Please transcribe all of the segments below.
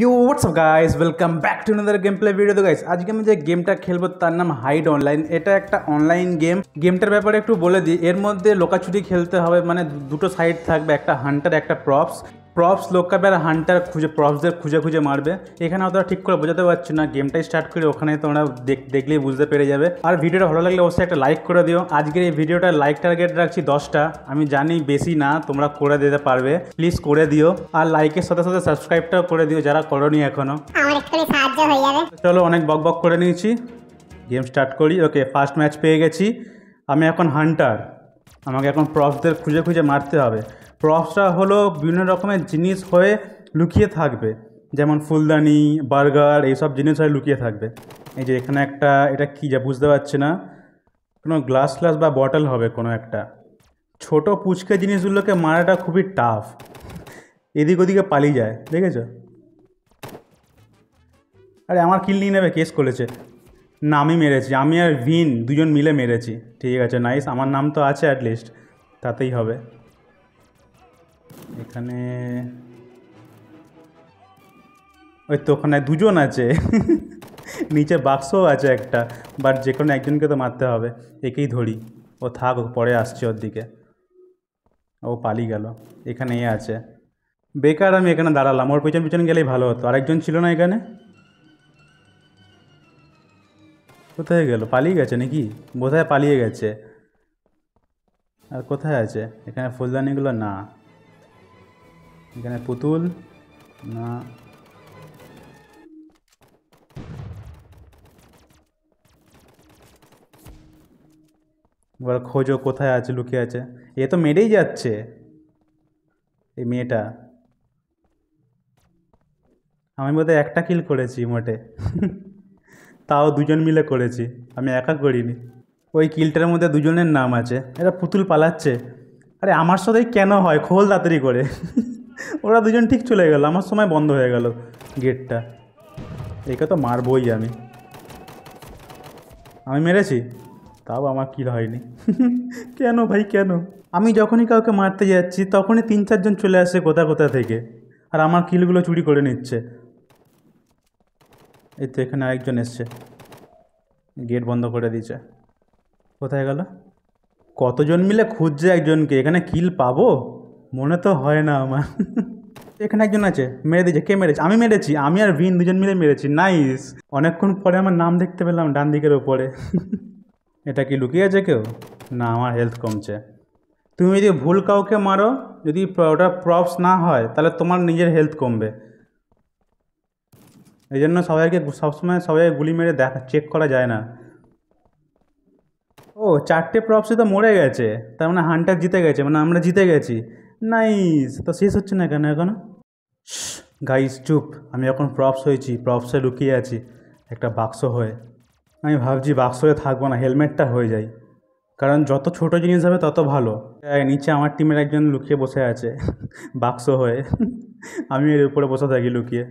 Yo what's up guys welcome back to another game play video. तो guys आज के मुझे गेमटा खेलबो तार नाम हाइड ऑनलाइन। एटा एक ऑनलाइन गेम। गेमटार ब्यापारे एकटू बोले दी, एर मध्य लोकाछुटी खेलते हबे, माने दुटो साइड थाकबे, एकटा हांटार एकटा प्रप्स। प्रप्स लोकाबे और हांटार खुजे प्रप्सदेर खुजे खुजे मारबे। एखाने अतटा ठीक करे बोझाते पारछि ना, गेमटा स्टार्ट करी ओखाने तोमरा देखलेई बुझते पेरे जाबे। आर भिडियोटा भालो लागले अवश्यई एकटा लाइक करे दिओ। आजकेर एई भिडियोटार लाइक टार्गेट राखछि 10टा। आमि जानि बेशी ना, तोमरा करे दिते पारबे, प्लिज करे दिओ। आर लाइकेर साथे साथे साबस्क्राइबटाओ करे दिओ जारा करनि एखोनो, आमार एकटुखानि साहाज्जो हये जाबे। चलो अनेक बक बक करे नियेछि, गेम स्टार्ट करी। ओके फार्स्ट मैच पेये गेछि। आमि एखन हांटार, आमाके एखन प्रप्सदेर खुजे खुजे मारते हबे। प्रप्सरा हलो विभिन्न रकमेर जिनिस हये लुकिये थाकबे, जेमन फुलदानी बार्गार एइ सब जिनिस हये लुकिये थाकबे। एइ जे एखाने एकटा, एटा कि जा बुझते पारछि ना, कोनो ग्लास ग्लास बा बटल हबे कोनो एकटा। छोटो पुचके जिनिसगुलोके माराटा खुबই টাফ, এদিক ওদিকে পালিয়ে যায়, দেখেছো? আরে আমার কিল নিয়ে নেবে, কেস করেছে না। আমি মেরেছি, আমি আর ভিন দুজন মিলে মেরেছি। ঠিক আছে নাইস, আমার নাম তো আছে অ্যাটলিস্ট, তাতেই হবে। এখানে ওই তো ওখানে দুজন আছে, নিচে বাক্সও আছে একটা, বাট যে কোনো একজনকে তো মারতে হবে। একেই ধরি, ও থাক, পরে আসছে ওর দিকে। ও পালিয়ে গেল। এখানে এ আছে বেকার, আমি এখানে দাঁড়ালাম, ওর পিছন পিছন গেলেই ভালো হতো। আরেকজন ছিল না এখানে, কোথায় গেল? পালিয়ে গেছে নাকি? বোধহয় পালিয়ে গেছে। আর কোথায় আছে? এখানে ফুলদানিগুলো না, এখানে পুতুল না, এবার খোঁজো কোথায় আছে, লুকিয়ে আছে। এ তো মেরেই যাচ্ছে, এই মেয়েটা। আমি বোধহয় একটা কিল করেছি মোটে, তাও দুজন মিলে করেছি, আমি একা করিনি। ওই কিলটার মধ্যে দুজনের নাম আছে। এরা পুতুল পালাচ্ছে। আরে আমার সাথেই কেন হয়, খোল তাড়াতাড়ি করে। ওরা দুজন ঠিক চলে গেল, আমার সময় বন্ধ হয়ে গেল গেটটা। একে তো মারবই আমি। আমি মেরেছি, তাও আমার কিল হয়নি। কেন ভাই কেন? আমি যখনই কাউকে মারতে যাচ্ছি তখনই 3-4 জন চলে আসে কোথা থেকে, আর আমার কিলগুলো চুরি করে নিচ্ছে। এই তো এখানে আরেকজন এসছে, গেট বন্ধ করে দিয়েছে। কোথায় গেল? কতজন মিলে খুঁজছে একজনকে, এখানে কিল পাবো মনে তো হয় না আমার। এখানে একজন আছে, মেরে দিয়েছে। কে মেরেছে? আমি মেরেছি, আমি আর ভিন দুজন মিলে মেরেছি। নাইস, অনেকক্ষণ পরে আমার নাম দেখতে পেলাম ডান দিকের ওপরে। এটা কি লুকিয়ে আছে কেউ? না, আমার হেলথ কমছে। তুমি যদি ভুল কাউকে মারো, যদি ওটা প্রপস না হয় তাহলে তোমার নিজের হেলথ কমবে। এই জন্য সবাইকে সবসময় সবাই গুলি মেরে দেখা চেক করা যায় না। ও 4টে প্রপসে তো মরে গেছে, তার মানে হান্টার জিতে গেছে, মানে আমরা জিতে গেছি। নাইস, তো শেষ হচ্ছে না কেন এখনো? গাইস চুপ, আমি এখন প্রপস হয়েছি, প্রপসে লুকিয়ে আছি একটা বাক্স হয়ে। আমি ভাবছি বাক্সে থাকবো না, হেলমেটটা হয়ে যাই, কারণ যত ছোট জিনিস হবে তত ভালো। নিচে আমার টিমের একজন লুকিয়ে বসে আছে বাক্স হয়ে, আমি এর উপরে বসে থাকি লুকিয়ে।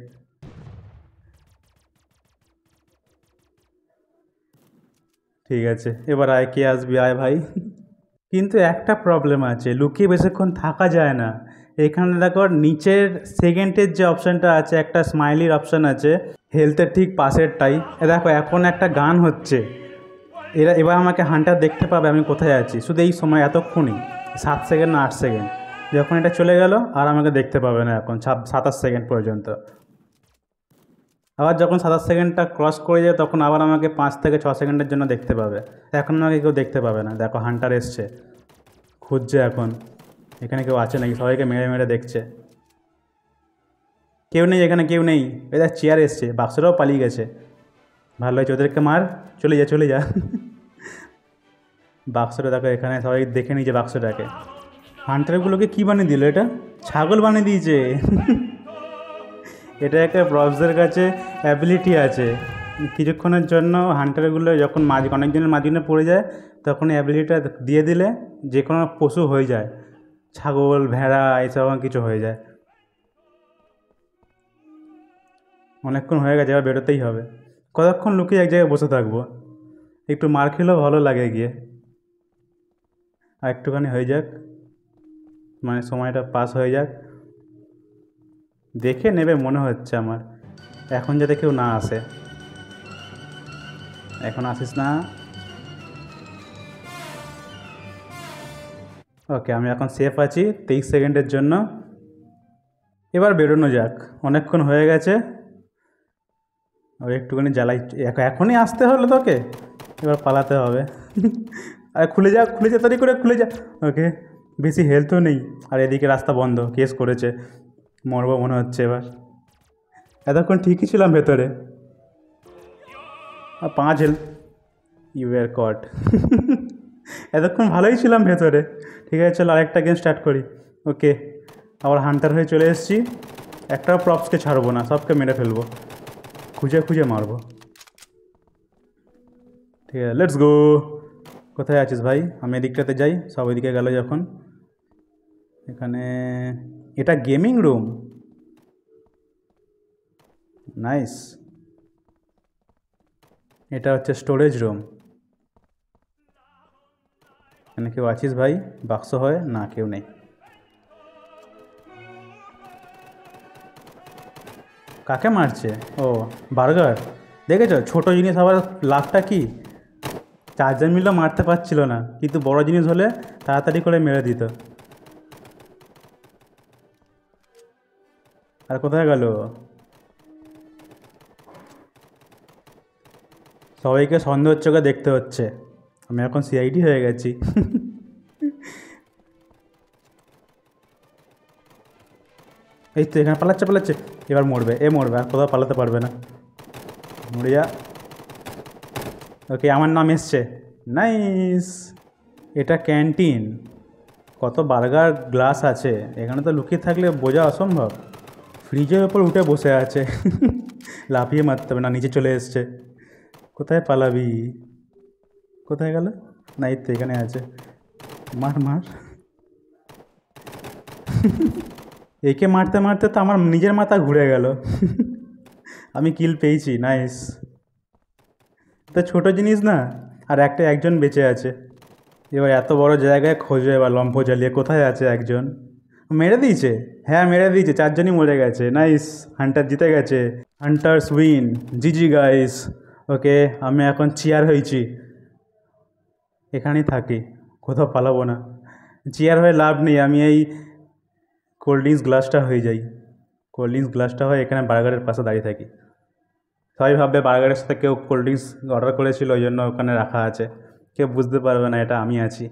ঠিক আছে, এবার আয়, কে আসবি? আয় ভাই। কিন্তু একটা প্রবলেম আছে, লুকিয়ে বেশিক্ষণ থাকা যায় না। এখানে দেখো নিচের সেকেন্ডের যে অপশানটা আছে, একটা স্মাইলির অপশান আছে হেলথের ঠিক পাশেরটাই। এ দেখো এখন একটা গান হচ্ছে। এরা এবার আমাকে হান্টার দেখতে পাবে আমি কোথায় আছি, শুধু এই সময় এতক্ষণই 7 সেকেন্ড না 8 সেকেন্ড। যখন এটা চলে গেল আর আমাকে দেখতে পাবে না এখন 27 সেকেন্ড পর্যন্ত। আবার যখন 27 সেকেন্ডটা ক্রস করে যায় তখন আবার আমাকে 5 থেকে 6 সেকেন্ডের জন্য দেখতে পাবে। এখন আমাকে কেউ দেখতে পাবে না। দেখো হান্টার এসছে, খুঁজছে এখন এখানে কেউ আছে নাকি, সবাইকে মেরে মেরে দেখছে। কেউ নেই, এখানে কেউ নেই। এটা চেয়ার এসছে, বাক্সটাও পালিয়ে গেছে। ভালো হয়েছে, ওদেরকে মার, চলে যা চলে যা। বাক্সটা দেখো এখানে, সবাই দেখে নিয়েছে বাক্সটাকে। হান্টারগুলোকে কী বানিয়ে দিল এটা? ছাগল বানিয়ে দিয়েছে। এটা একটা প্রপসদের কাছে অ্যাবিলিটি আছে, কিছুক্ষণের জন্য হান্টারগুলো যখন অনেকজনের মাঝখানে পড়ে যায় তখন অ্যাবিলিটিটা দিয়ে দিলে যে কোনো পশু হয়ে যায়, ছাগল ভেড়া এসব কিছু হয়ে যায়। অনেকক্ষণ হয়ে গেছে, এবার বেরোতেই হবে। কতক্ষণ লুকিয়ে এক জায়গায় বসে থাকবো? একটু মার খেলেও ভালো লাগে গিয়ে, আর একটুখানি হয়ে যাক, মানে সময়টা পাস হয়ে যাক। দেখে নেবে মনে হচ্ছে আমার। এখন যাতে কেউ না আসে। এখন আসিস না। ওকে, আমি এখন সেফ আছি 23 সেকেন্ডের জন্য। এবার বেরোনো যাক, অনেকক্ষণ হয়ে গেছে। আর একটুখানি জ্বালাই, এখনই আসতে হলো তোকে, এবার পালাতে হবে। আর খুলে যা, খুলে যা, তাড়ি করে খুলে যা। ওকে, বেশি হেলথও নেই। আর এদিকে রাস্তা বন্ধ, কেস করেছে, মরবো মনে হচ্ছে। এবার এতক্ষণ ঠিকই ছিলাম ভেতরে। আর 5 হেলথ, ইউআর কট। এতক্ষণ ভালোই ছিলাম ভেতরে। ঠিক আছে, চলো আরেকটা গেম স্টার্ট করি। ওকে, আবার হান্টার হয়ে চলে এসেছি। একটা প্রপসকে ছাড়বো না, সবকে মেরে ফেলবো, খুঁজে খুঁজে মারবো। ঠিক আছে, লেটস গো। কোথায় আছিস ভাই? আমি এদিকটাতে যাই, সব এদিকে গেল যখন। এখানে এটা গেমিং রুম, নাইস। এটা হচ্ছে স্টোরেজ রুম। এখানে কেউ আছিস ভাই? বাক্স হয় না, কেউ নেই। কাকে মারছে? ও বার্গার, দেখেছো ছোট জিনিস আবার লাভটা কি? 4 জন মিলে মারতে পারছিল না, কিন্তু বড় জিনিস হলে তাড়াতাড়ি করে মেরে দিত। আর কোথায় গেল? সবাইকে সন্দেহ চোখে দেখতে হচ্ছে। আমি এখন সিআইডি হয়ে গেছি। এই তো এখানে পালাচ্ছে, পালাচ্ছে, এবার মরবে, এ মরবে, আর কোথাও পালাতে পারবে না, মরে যা। ওকে, আমার নাম এসছে, নাইস। এটা ক্যান্টিন, কত বার্গার গ্লাস আছে এখানে, তো লুকিয়ে থাকলে বোঝা অসম্ভব। ফ্রিজের ওপর উঠে বসে আছে, লাফিয়ে মারতে হবে না, নিচে চলে এসছে। কোথায় পালাবি? কোথায় গেল? না, এই তো এখানে আছে, মার মার। একে মারতে মারতে তো আমার নিজের মাথা ঘুরে গেল। আমি কিল পেয়েছি, নাইস। তো ছোট জিনিস না, আর একজন বেঁচে আছে। এবার এত বড় জায়গায় খোঁজে, এবার লম্ফ জ্বালিয়ে। কোথায় আছে একজন? মেরে দিয়েছে, হ্যাঁ মেরে দিয়েছে, 4 জনই মরে গেছে, নাইস। হান্টার জিতে গেছে, hunters win, GG guys. Okay, আমি এখন চেয়ার হয়েছি, এখানেই থাকি, কোথাও পালাবো না। চেয়ার হয়ে লাভ নেই, আমি এই কোল্ড ড্রিঙ্কস গ্লাসটা হয়ে যাই। কোল্ড ড্রিঙ্কস গ্লাসটা হয়ে এখানে বার্গারের পাশে দাঁড়িয়ে থাকি। সবাই ভাববে বার্গারের সাথে কেউ কোল্ড ড্রিঙ্কস অর্ডার করেছিল, ওই জন্য ওখানে রাখা আছে, কেউ বুঝতে পারবে না এটা আমি আছি।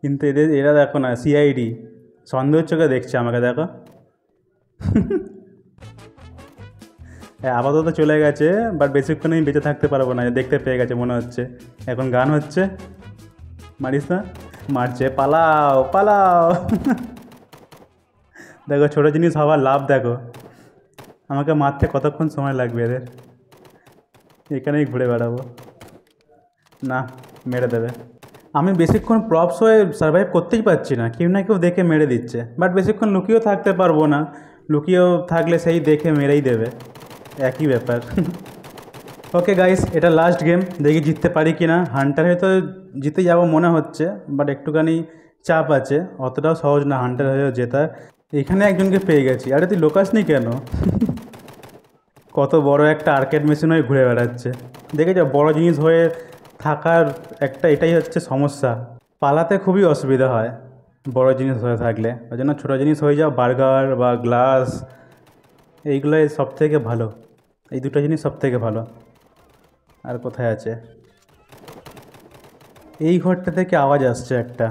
কিন্তু এরা দেখো না, সিআইডি সন্দেহ চোখে দেখছে আমাকে, দেখো। আপাতত চলে গেছে, বাট বেশিক্ষণ আমি বেঁচে থাকতে পারবো না, দেখতে পেয়ে গেছে মনে হচ্ছে। এখন গান হচ্ছে, মারিস না, মারছে, পালাও পালাও। দেখো ছোটো জিনিস হওয়ার লাভ, দেখো আমাকে মারতে কতক্ষণ সময় লাগবে এদের। এখানেই ঘুরে বেড়াবো, না মেরে দেবে। আমি বেশিক্ষণ প্রপস হয়ে সার্ভাইভ করতেই পারছি না, কেউ না কেউ দেখে মেরে দিচ্ছে। বাট বেশিক্ষণ লুকিয়েও থাকতে পারবো না, লুকিয়েও থাকলে সেই দেখে মেরেই দেবে, একই ব্যাপার। ওকে গাইস, এটা লাস্ট গেম, দেখি জিততে পারি কি না। হান্টার হয়তো জিতে যাবো মনে হচ্ছে, বাট একটুখানি চাপ আছে, অতটাও সহজ না হান্টার হয়েও জেতার। এখানে একজনকে পেয়ে গেছি। আরে তুই লোকাসনি কেন? কত বড় একটা আর্কেড মেশিন হয়ে ঘুরে বেড়াচ্ছে, দেখে যাও। বড় জিনিস হয়ে থাকার একটা এটাই হচ্ছে সমস্যা, পালাতে খুবই অসুবিধা হয় বড় জিনিস হয়ে থাকলে। ওই জন্য ছোটো জিনিস হয়ে যাও, বার্গার বা গ্লাস, এইগুলোই সব থেকে ভালো, এই দুটো জিনিস সব থেকে ভালো। আর কোথায় আছে? এই ঘরটা থেকে আওয়াজ আসছে একটা,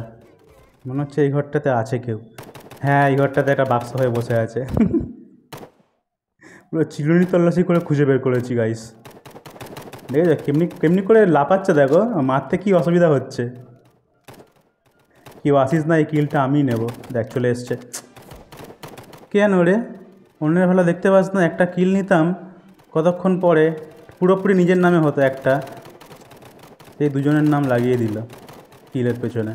মনে হচ্ছে এই ঘরটাতে আছে কেউ। হ্যাঁ, এই ঘরটাতে একটা বাক্স হয়ে বসে আছে, পুরো চিরুনি তল্লাশি করে খুঁজে বের করেছি গাইস। দেখে যাক কেমনি কেমনি করে লাফাচ্ছে, দেখো মারতে কী অসুবিধা হচ্ছে। কেউ আসিস না, এই কিলটা আমি নেব। দেখ চলে এসছে, কেন রে? অন্যের ভালো দেখতে পাস না? একটা কিল নিতাম, কতক্ষণ পরে পুরোপুরি নিজের নামে হতো একটা, এই 2 জনের নাম লাগিয়ে দিল কিলের পেছনে।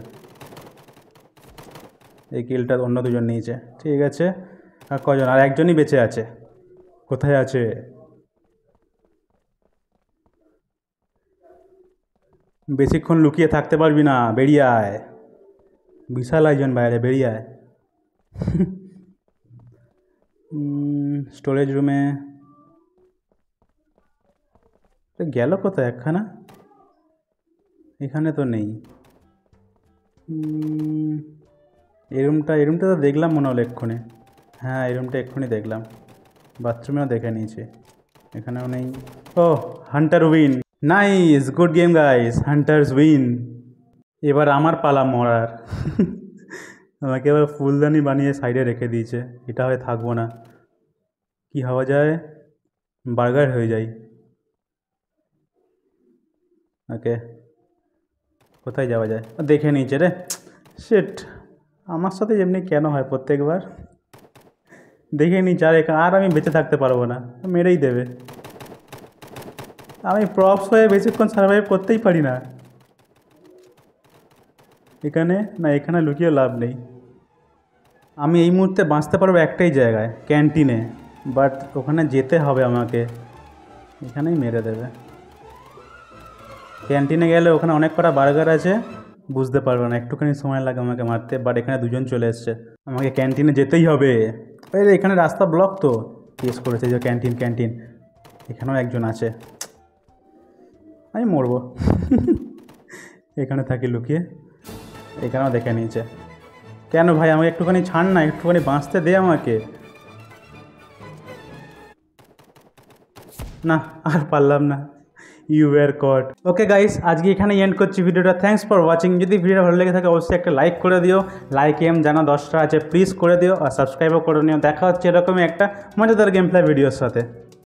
এই কিলটা অন্য 2 জন নিয়েছে, ঠিক আছে। আর কজন? আর একজনই বেঁচে আছে। কোথায় আছে? বেশিক্ষণ লুকিয়ে থাকতে পারবি না, বেরিয়ে আয়। বিশাল আয়োজন বাইরে, বেরিয়ে আয়। स्टोरेज रूमे গেল কত একখানা এখানে তো নেই এই রুমটা তো দেখলাম মনে হলো এক্ষুনি হ্যাঁ এই রুমটা এক্ষুনি দেখলাম বাথরুমেও দেখে নিয়েছি এখানেও নেই ও hunter win nice good game guys hunters win এবার আমার পালা মরার আমাকে এবার ফুলদানি বানিয়ে সাইডে রেখে দিয়েছে এটা হয়ে থাকবো না কি হওয়া যায় বার্গার হয়ে যায় ओके कोथाय जावा जाए देखे नीचे रे शिट आमार साथे जेमनि केन हय प्रत्येक बार देखे नीचे आर आर आमी बेचे थाकते पारबो ना मेरेई देबे आमी प्रॉप्स हये बेसिकक्षण सार्वाइव करतेई पारि ना एखाने ना एखाने लुकिये लाभ नेई आमी एई मुहूर्ते बाँचते पारबो एकटाई जायगाय कैंटीने बाट ओखाने जेते हबे आमाके एखानेई मेरे देबे कैंटीने गेले ओखाने अनेक कटा बार्गार आछे बुझते पारबो ना एकटुखानी समय लागे आमाके मारते बाट एखाने दुजन चले एसेछे आमाके कैंटीने जेतेई होबे ओई रे एखाने रास्ता ब्लक तो केस करेछे जे कैंटीन कैंटीन एखानेओ एकजन आछे आमि मरबो एखाने थाकि लुकिये एखानेओ देखे नियेछे केन भाई आमाके एकटुखानी छाड़ ना एकटुखानी बाँचते दे आमाके ना आर पारलाम ना You were caught. Okay guys, आज की एखे एंड कर भिडियो। Thanks for watching. जो भिडियो भलो लेगे थे अवश्य एक लाइक कर दिओ। लाइक एम जाना 10टा आछे प्लिज कर दिओ और सबसक्राइबो कर निओ। देखा होच्छे एरकम एक मजादार गेम प्ले भिडियोर साथे।